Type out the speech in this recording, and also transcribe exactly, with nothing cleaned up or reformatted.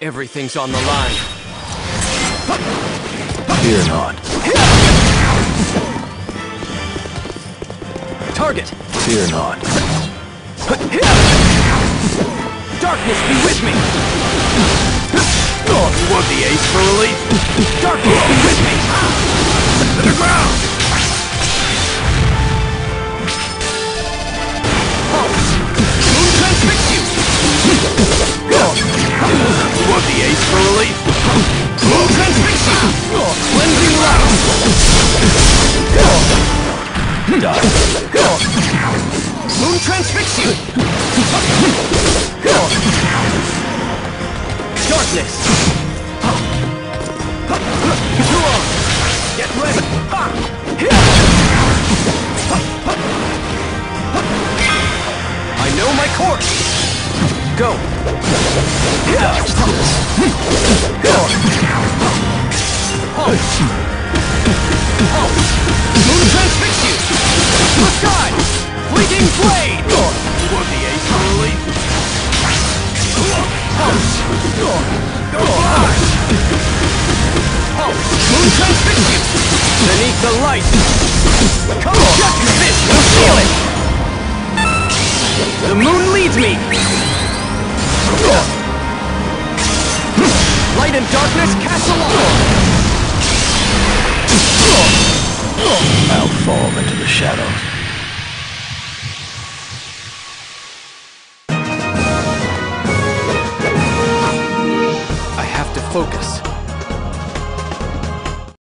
Everything's on the line. Fear not. Target. Fear not. Darkness be with me. Oh, you want the ace for relief? Darkness be with me. To the ground. The ace for relief. Slow transmission. Cleansing round. Moon transfixion. Darkness. Get ready. I know my course. Go. Dodge this. Moon transfixion. The sky. Fleeting blade. You want the ace for relief? Go fly. Moon transfixion. Beneath the light. Come on. Shut your fist. You feel it. The moon leads me. Light and darkness castle on! I'll fall into the shadows. I have to focus.